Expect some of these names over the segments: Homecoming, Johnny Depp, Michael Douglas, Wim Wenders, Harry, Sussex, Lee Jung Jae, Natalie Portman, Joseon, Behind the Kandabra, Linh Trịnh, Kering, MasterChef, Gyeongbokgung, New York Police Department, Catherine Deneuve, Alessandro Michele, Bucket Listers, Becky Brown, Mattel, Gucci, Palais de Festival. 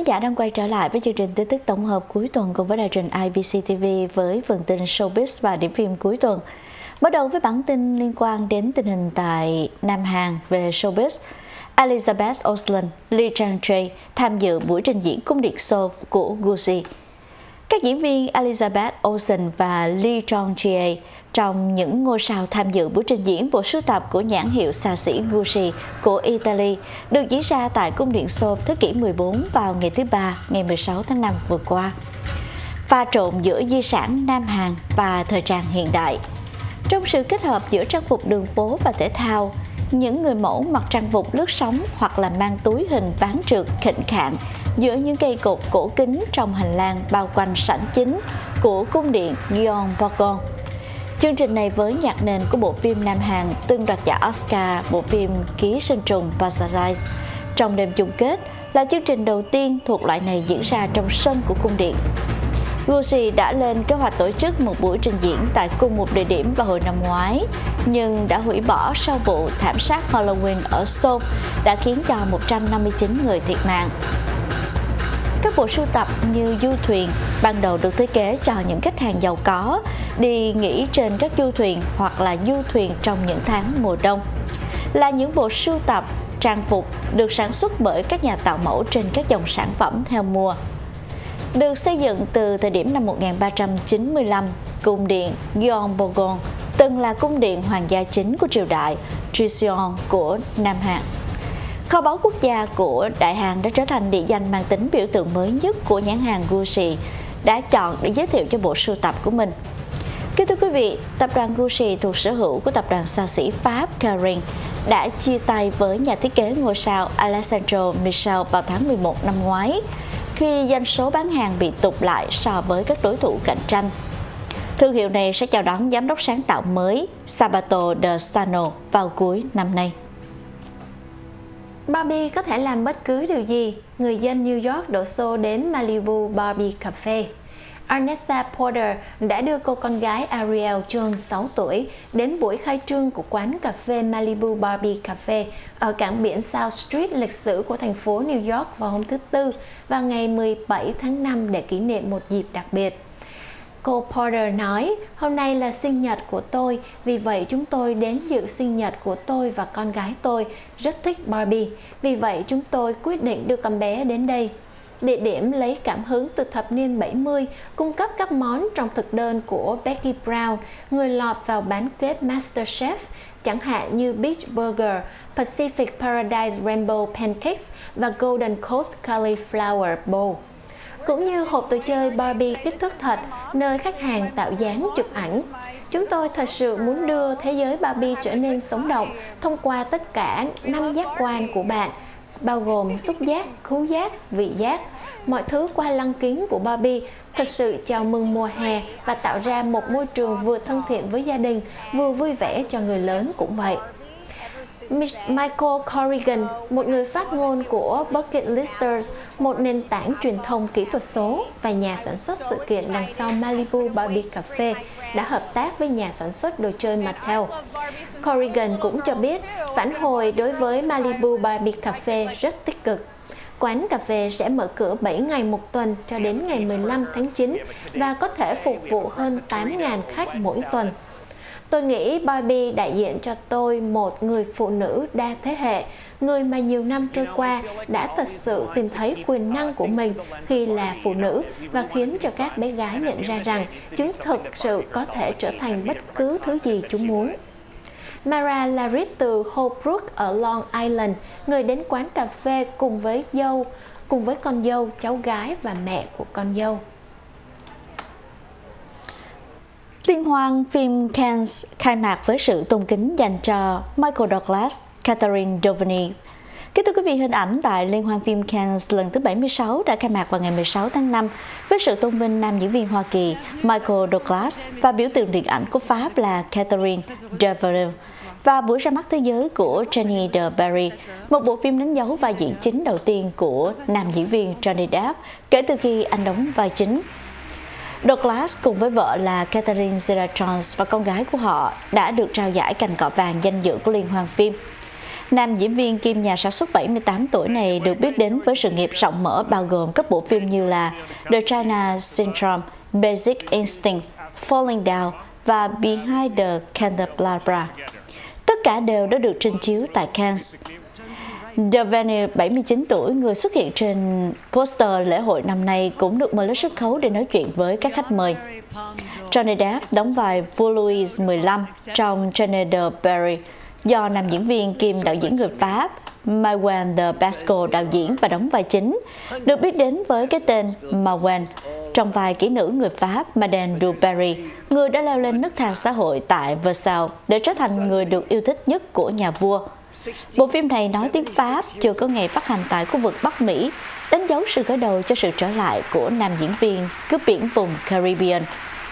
khán giả đang quay trở lại với chương trình tin tức tổng hợp cuối tuần cùng với đài trình IBC TV với phần tin showbiz và điểm phim cuối tuần. Bắt đầu với bản tin liên quan đến tình hình tại Nam Hàn về showbiz. Elizabeth Olsen, Lee Jung Jae tham dự buổi trình diễn cung điện Seoul của Gucci. Các diễn viên Elizabeth Olsen và Lee Jung Jae trong những ngôi sao tham dự buổi trình diễn bộ sưu tập của nhãn hiệu xa xỉ Gucci của Italy được diễn ra tại cung điện Seoul thế kỷ 14 vào ngày thứ Ba, ngày 16 tháng 5 vừa qua. Pha trộn giữa di sản Nam Hàn và thời trang hiện đại. Trong sự kết hợp giữa trang phục đường phố và thể thao, những người mẫu mặc trang phục lướt sóng hoặc là mang túi hình ván trượt khỉnh khạng giữa những cây cột cổ kính trong hành lang bao quanh sảnh chính của cung điện Gyeongbokgung. Chương trình này với nhạc nền của bộ phim Nam Hàn từng đoạt giải Oscar bộ phim Ký sinh trùng Parasite. Trong đêm chung kết là chương trình đầu tiên thuộc loại này diễn ra trong sân của cung điện. Gucci đã lên kế hoạch tổ chức một buổi trình diễn tại cùng một địa điểm vào hồi năm ngoái, nhưng đã hủy bỏ sau vụ thảm sát Halloween ở Seoul đã khiến cho 159 người thiệt mạng. Các bộ sưu tập như du thuyền ban đầu được thiết kế cho những khách hàng giàu có đi nghỉ trên các du thuyền hoặc là du thuyền trong những tháng mùa đông. Là những bộ sưu tập trang phục được sản xuất bởi các nhà tạo mẫu trên các dòng sản phẩm theo mùa. Được xây dựng từ thời điểm năm 1395, cung điện Gyeongbokgung từng là cung điện hoàng gia chính của triều đại Joseon của Nam Hàn. Kho báu quốc gia của Đại Hàn đã trở thành địa danh mang tính biểu tượng mới nhất của nhãn hàng Gucci đã chọn để giới thiệu cho bộ sưu tập của mình. Kính thưa quý vị, tập đoàn Gucci thuộc sở hữu của tập đoàn xa xỉ Pháp Kering đã chia tay với nhà thiết kế ngôi sao Alessandro Michele vào tháng 11 năm ngoái, khi doanh số bán hàng bị tụt lại so với các đối thủ cạnh tranh. Thương hiệu này sẽ chào đón giám đốc sáng tạo mới Sabato De Sarno vào cuối năm nay. Barbie có thể làm bất cứ điều gì, người dân New York đổ xô đến Malibu Barbie Cafe. Arnesta Porter đã đưa cô con gái Ariel Jones 6 tuổi đến buổi khai trương của quán cà phê Malibu Barbie Cafe ở cảng biển South Street lịch sử của thành phố New York vào hôm thứ Tư và ngày 17 tháng 5 để kỷ niệm một dịp đặc biệt. Cô Porter nói, hôm nay là sinh nhật của tôi, vì vậy chúng tôi đến dự sinh nhật của tôi và con gái tôi rất thích Barbie, vì vậy chúng tôi quyết định đưa con bé đến đây. Địa điểm lấy cảm hứng từ thập niên 70, cung cấp các món trong thực đơn của Becky Brown, người lọt vào bán kết MasterChef, chẳng hạn như Beach Burger, Pacific Paradise Rainbow Pancakes và Golden Coast Cauliflower Bowl. Cũng như hộp đồ chơi Barbie kích thước thật, nơi khách hàng tạo dáng chụp ảnh. Chúng tôi thật sự muốn đưa thế giới Barbie trở nên sống động thông qua tất cả 5 giác quan của bạn, bao gồm xúc giác, khứu giác, vị giác. Mọi thứ qua lăng kính của Barbie thật sự chào mừng mùa hè và tạo ra một môi trường vừa thân thiện với gia đình, vừa vui vẻ cho người lớn cũng vậy. Michael Corrigan, một người phát ngôn của Bucket Listers, một nền tảng truyền thông kỹ thuật số và nhà sản xuất sự kiện đằng sau Malibu Barbie Cafe, đã hợp tác với nhà sản xuất đồ chơi Mattel. Corrigan cũng cho biết phản hồi đối với Malibu Barbie Cafe rất tích cực. Quán cà phê sẽ mở cửa 7 ngày một tuần cho đến ngày 15 tháng 9 và có thể phục vụ hơn 8.000 khách mỗi tuần. Tôi nghĩ Barbie đại diện cho tôi một người phụ nữ đa thế hệ, người mà nhiều năm trôi qua đã thật sự tìm thấy quyền năng của mình khi là phụ nữ và khiến cho các bé gái nhận ra rằng chúng thực sự có thể trở thành bất cứ thứ gì chúng muốn. Mara Larit từ Holbrook ở Long Island, người đến quán cà phê cùng với con dâu, cháu gái và mẹ của con dâu. Liên hoan phim Cannes khai mạc với sự tôn kính dành cho Michael Douglas, Catherine Deneuve. Kính thưa quý vị, hình ảnh tại Liên hoan phim Cannes lần thứ 76 đã khai mạc vào ngày 16 tháng 5 với sự tôn vinh nam diễn viên Hoa Kỳ Michael Douglas và biểu tượng điện ảnh của Pháp là Catherine Deneuve và buổi ra mắt thế giới của Jeanne du Barry, một bộ phim đánh dấu vai diễn chính đầu tiên của nam diễn viên Johnny Depp kể từ khi anh đóng vai chính. Douglas cùng với vợ là Catherine Zeta-Jones và con gái của họ đã được trao giải cành cọ vàng danh dự của Liên hoan phim. Nam diễn viên kiêm nhà sản xuất 78 tuổi này được biết đến với sự nghiệp rộng mở bao gồm các bộ phim như là The China Syndrome, Basic Instinct, Falling Down và Behind the Kandabra. Tất cả đều đã được trình chiếu tại Cannes. Devane, 79 tuổi, người xuất hiện trên poster lễ hội năm nay cũng được mời lên sân khấu để nói chuyện với các khách mời. Johnny Depp đóng vai vua Louis XV trong Jeanne du Barry do nam diễn viên kiêm đạo diễn người Pháp Maëwena Bascou đạo diễn và đóng vai chính, được biết đến với cái tên Maëwena trong vai kỹ nữ người Pháp Jeanne du Barry, người đã leo lên nấc thang xã hội tại Versailles để trở thành người được yêu thích nhất của nhà vua. Bộ phim này nói tiếng Pháp, chưa có ngày phát hành tại khu vực Bắc Mỹ, đánh dấu sự khởi đầu cho sự trở lại của nam diễn viên cướp biển vùng Caribbean,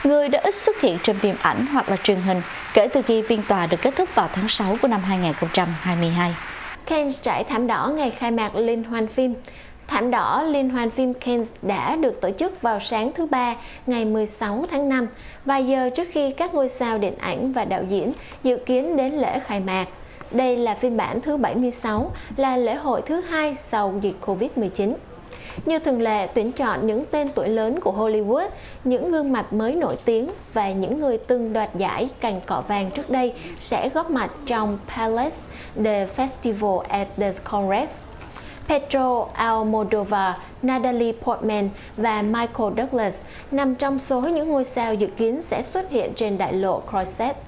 người đã ít xuất hiện trên phim ảnh hoặc là truyền hình kể từ khi phiên tòa được kết thúc vào tháng 6 của năm 2022. Cannes trải thảm đỏ ngày khai mạc liên hoan phim. Thảm đỏ liên hoan phim Cannes đã được tổ chức vào sáng thứ Ba ngày 16 tháng 5, vài giờ trước khi các ngôi sao điện ảnh và đạo diễn dự kiến đến lễ khai mạc. Đây là phiên bản thứ 76, là lễ hội thứ hai sau dịch Covid-19. Như thường lệ, tuyển chọn những tên tuổi lớn của Hollywood, những gương mặt mới nổi tiếng và những người từng đoạt giải cành cọ vàng trước đây sẽ góp mặt trong Palais de Festival at the Congress. Pedro Almodovar, Natalie Portman và Michael Douglas nằm trong số những ngôi sao dự kiến sẽ xuất hiện trên đại lộ Croisette.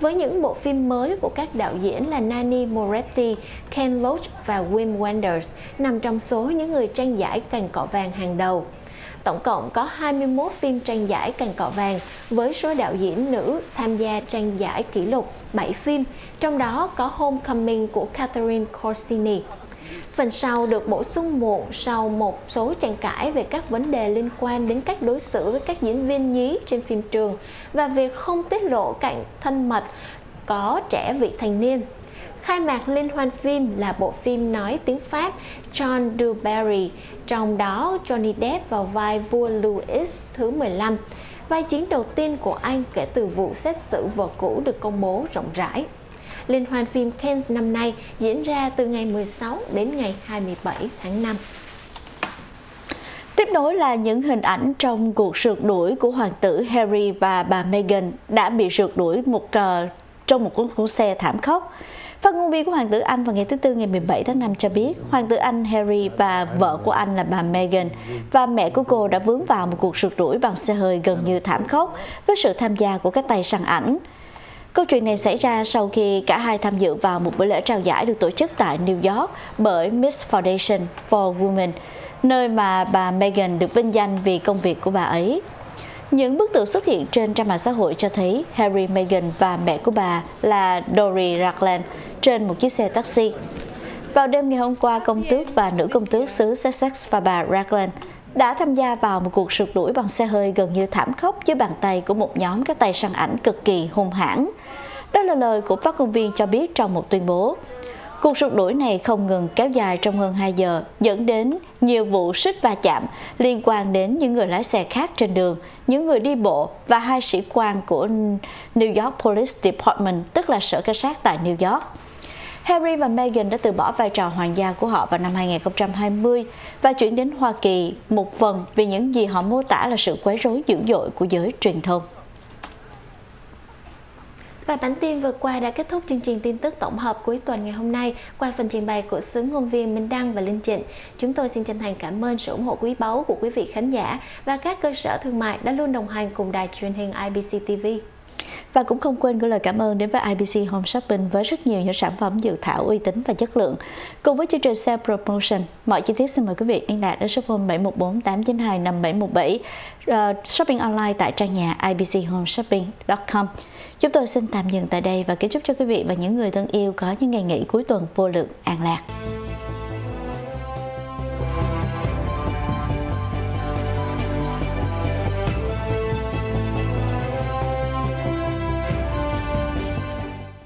Với những bộ phim mới của các đạo diễn là Nanni Moretti, Ken Loach và Wim Wenders nằm trong số những người tranh giải cành cọ vàng hàng đầu. Tổng cộng có 21 phim tranh giải cành cọ vàng với số đạo diễn nữ tham gia tranh giải kỷ lục 7 phim, trong đó có Homecoming của Catherine Corsini. Phần sau được bổ sung muộn sau một số tranh cãi về các vấn đề liên quan đến cách đối xử với các diễn viên nhí trên phim trường và việc không tiết lộ cảnh thân mật có trẻ vị thành niên. Khai mạc liên hoan phim là bộ phim nói tiếng Pháp Jeanne du Barry, trong đó Johnny Depp vào vai vua Louis thứ 15, vai chính đầu tiên của anh kể từ vụ xét xử vợ cũ được công bố rộng rãi. Liên hoan phim Cannes năm nay diễn ra từ ngày 16 đến ngày 27 tháng 5. Tiếp nối là những hình ảnh trong cuộc rượt đuổi của hoàng tử Harry và bà Meghan đã bị rượt đuổi trong một cuốn xe thảm khốc. Phát ngôn viên của hoàng tử Anh vào ngày thứ Tư ngày 17 tháng 5 cho biết, hoàng tử Anh Harry và vợ của anh là bà Meghan và mẹ của cô đã vướng vào một cuộc rượt đuổi bằng xe hơi gần như thảm khốc với sự tham gia của các tay săn ảnh. Câu chuyện này xảy ra sau khi cả hai tham dự vào một buổi lễ trao giải được tổ chức tại New York bởi Miss Foundation for Women, nơi mà bà Meghan được vinh danh vì công việc của bà ấy. Những bức tượng xuất hiện trên trang mạng xã hội cho thấy Harry, Meghan và mẹ của bà là Dory Ragland trên một chiếc xe taxi. Vào đêm ngày hôm qua, công tước và nữ công tước xứ Sussex và bà Ragland đã tham gia vào một cuộc rượt đuổi bằng xe hơi gần như thảm khốc dưới bàn tay của một nhóm các tay săn ảnh cực kỳ hung hãn. Đó là lời của phát ngôn viên cho biết trong một tuyên bố. Cuộc rượt đuổi này không ngừng kéo dài trong hơn 2 giờ, dẫn đến nhiều vụ suýt va chạm liên quan đến những người lái xe khác trên đường, những người đi bộ và hai sĩ quan của New York Police Department, tức là sở cảnh sát tại New York. Harry và Meghan đã từ bỏ vai trò hoàng gia của họ vào năm 2020 và chuyển đến Hoa Kỳ, một phần vì những gì họ mô tả là sự quấy rối dữ dội của giới truyền thông. Và bản tin vừa qua đã kết thúc chương trình tin tức tổng hợp cuối tuần ngày hôm nay qua phần trình bày của xướng ngôn viên Minh Đăng và Linh Trịnh. Chúng tôi xin chân thành cảm ơn sự ủng hộ quý báu của quý vị khán giả và các cơ sở thương mại đã luôn đồng hành cùng đài truyền hình IBC TV. Và cũng không quên gửi lời cảm ơn đến với IBC Home Shopping với rất nhiều những sản phẩm dược thảo uy tín và chất lượng. Cùng với chương trình sale promotion, mọi chi tiết xin mời quý vị liên lạc đến số phone 7148925717, shopping online tại trang nhà ibchomeshopping.com. Chúng tôi xin tạm dừng tại đây và kính chúc cho quý vị và những người thân yêu có những ngày nghỉ cuối tuần vô lượng an lạc.